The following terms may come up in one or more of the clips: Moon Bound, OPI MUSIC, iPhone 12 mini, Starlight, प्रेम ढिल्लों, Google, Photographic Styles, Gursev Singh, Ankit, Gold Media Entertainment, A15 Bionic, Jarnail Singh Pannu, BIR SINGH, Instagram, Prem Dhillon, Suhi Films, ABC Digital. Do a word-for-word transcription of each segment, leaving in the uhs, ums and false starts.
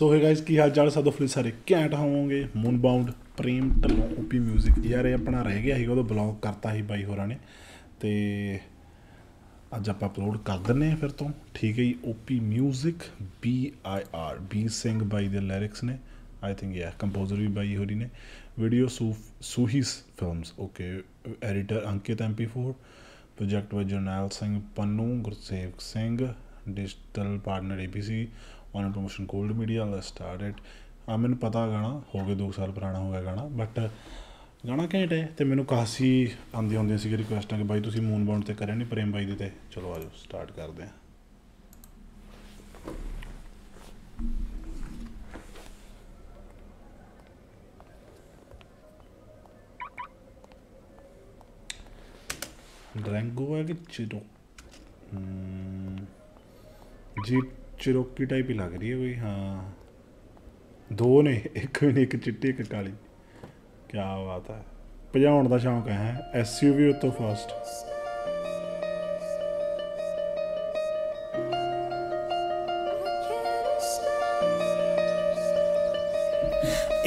सो है गाइज की हाल चाल सब अपने सारे घैंट होवोंगे। Moon bound प्रेम ढिल्लों OP music यार ये अपना रह गया सीगा, उदों ब्लॉग करता ही बाई होरां ने ते अज आप अपलोड कर देने फिर तो ठीक है जी। OP music B I R B Singh बाई दे लैरिक्स ने आई थिंक या कंपोजर भी बाई होरी ने। वीडियो सूफ सूही films okay, editor Ankita M P four, project by Jarnail Singh Pannu Gursev Singh, digital partner A B C, on promotion cold media. Let's start it. हाँ मैंने पता गाना हो गया दो साल पुराना हो गया गाना, बट गाना घैंट है तो मैंने काफ़ी आँदी आँदी सी रिक्वेस्ट कि भाई तुम मून बाउंड तो करें नहीं प्रेम भाई देते। चलो आज स्टार्ट करते हैं। ड्रैंगो है कि चिरो जी चिरोकी टाइप ही लग रही है कोई। हाँ दो ने, एक भी नहीं, एक चिट्टी एक काली। क्या बात है, भजाउण का शौक है। एस यू वी उतो फास्ट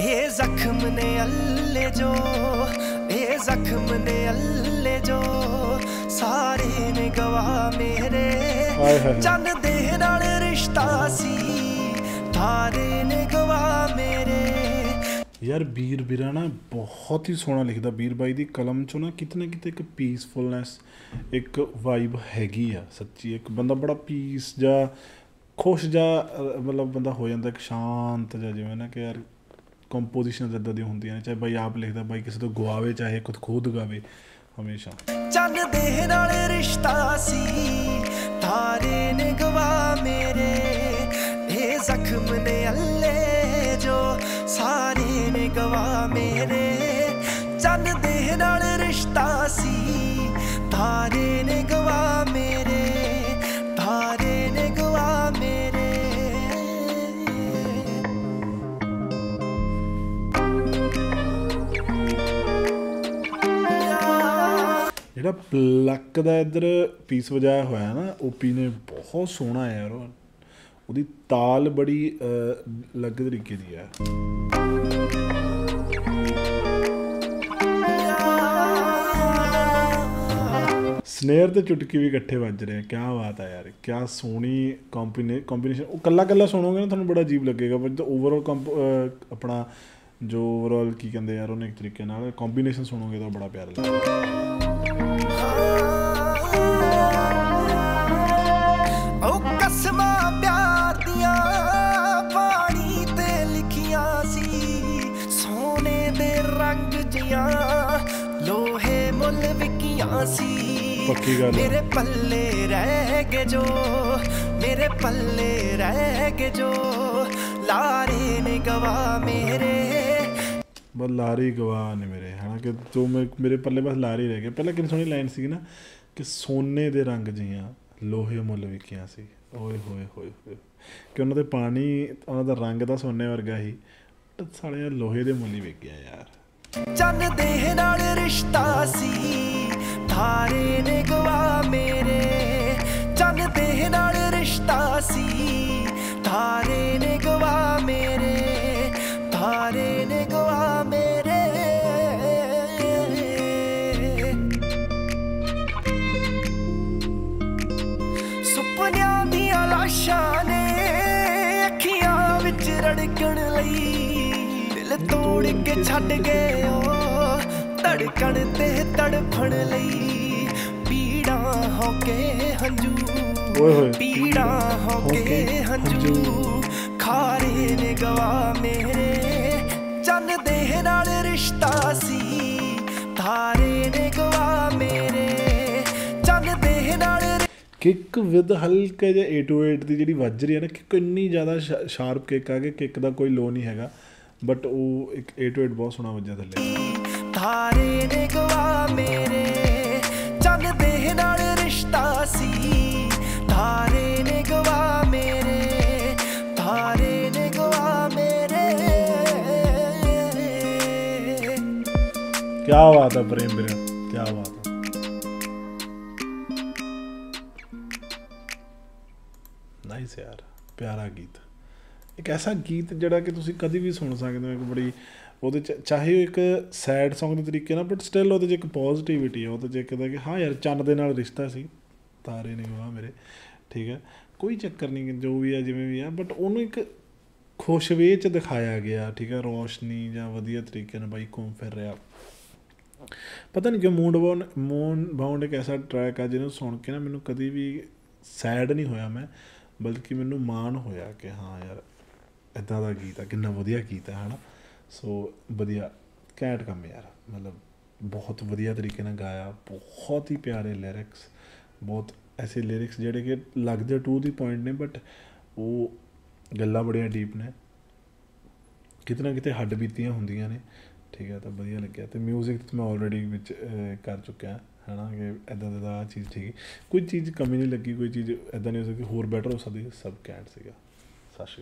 ए जख्म ने अल्ले जो ए जख्म ने अल्ले जो सारे ने गवा मेरे चन दे नाल रिश्ता सी थारे ने गवा मेरे। यार बीर बीरा ना बहुत ही सोहना लिखता, बीर बाई की कलम चो ना कितने कितने एक पीसफुलनैस एक वाइब हैगी आ सच्ची। एक बंदा बड़ा पीस जा खुश जा मतलब बंदा हो जाता एक शांत जा जिवें ना कि यार कंपोजिशन इदा दी होंदियां ने, चाहे भाई आप लिखता भाई किसी तो गवावे चाहे खुद खुद गावे हमेशा। चन दे नाल रिश्ता सी थारे ने गवा मेरे ए जख्म ने अल्ले जो सारे ने गवा मेरे चन दे नाल रिश्ता सी थारे ने गवा मेरे थारे ने गवा मेरे। जिहड़ा प्लक दा इधर पीस वजाया होया ना ओपी ने बहुत सोहना है यार, उदी ताल बड़ी अलग तरीके की है। स्नेयर तो चुटकी भी इकट्ठे बज रहे हैं। क्या बात है यार, क्या सोहनी कॉम्बीने कॉम्बीनेशन। कला कला सुनोगे ना थोड़ा बड़ा अजीब लगेगा, बट तो ओवरऑल कंप अपना जो ओवरऑल की कहते यार उन्हें एक तरीके नाल कॉम्बीनेशन सुनोगे तो बड़ा प्यारा लगेगा। पक्की गल मेरे पल्ले रह गए जो मेरे पल्ले रह गए जो लारे ने गवा मेरे बस लारी गवा ने मेरे है ना कि जो मेरे मेरे पल्ले बस लारी रह गए। पहले कितनी सोहनी लाइन सी ना कि सोने दे रंग जियां लोहे मुल विकियां सी। ओए होए होए होए कि उन्हां दे पानी उन्हां दा रंग दा सोने वर्गा ही साढ़े लोहे दे मुल ही विकिया यार। चन दे नाल रिश्ता सी थारे ने गवा मेरे चन दे नाल रिश्ता सी थारे ने गवा मेरे थारे ने गवा मेरे। सुपनियां दियां लाशां ने अखियां विच रड़कण लई दिल तोड़ के छड्ड गए ओ धड़कण ते तड़फण लई पीड़ा होके हंजू पीड़ा होके हंजू खारे ने गवा मेरे चन दे नाल रिश्ता सी थारे ने गवा मेरे चन दे नाल। किक विद हल्के जे एट टू एट दी जिहड़ी वज रही है ना किक इन्नी ज़्यादा शार्प किक आ कि किक का कोई लो नहीं हैगा, बट वो एक एट टू एट बहुत सोहना वज्जा थल्ले। थारे ने गवा मेरे चन दे नाल रिश्ता सी थारे ने गवा मेरे थारे ने गवा मेरे। क्या बात है प्रेम भैया, क्या बात है। नाइस यार, प्यारा गीत एक ऐसा गीत जड़ा कि तुसी कभी भी सुन सकते हो, एक बड़ी वो चाहे एक सैड सॉन्ग के तरीके ना बट स्टिल वो एक पॉजिटिविटी है, वो एक कहता कि हाँ यार चंद दे नाल रिश्ता सी तारे ने वाह मेरे, ठीक है कोई चक्कर नहीं जो भी है जिमें भी है बट उन्होंने एक खुशवे च दिखाया गया, ठीक है रोशनी या वधिया तरीके ने बई घूम फिर रहा। पता नहीं क्यों मून बाउंड मून बाउंड एक ऐसा ट्रैक है जिन्होंने सुन के ना मैनू कभी भी सैड नहीं होया मैं, बल्कि मैनू माण होया कि हाँ यार इदा का गीत है, कितना वधिया गीत है है ना। सो वधिया घैंट काम यार, मतलब बहुत वधिया तरीके ने गाया, बहुत ही प्यारे लिरिक्स, बहुत ऐसे लिरिक्स जेडे कि लगते टू दी पॉइंट ने बट वो गल्लां बड़ियां डीप ने, कितना कितने हड बीतियां होंदियां ने, ठीक है तो वधिया लग्या। तो म्यूजिक तो मैं ऑलरेडी विच कर चुका है ना कि इदा का चीज़ ठीक, कोई चीज़ कमी नहीं लगी, कोई चीज़ इदा नहीं हो सकती, होर बैटर हो सकती, सब घैंट सीगा। सत श्री अकाल।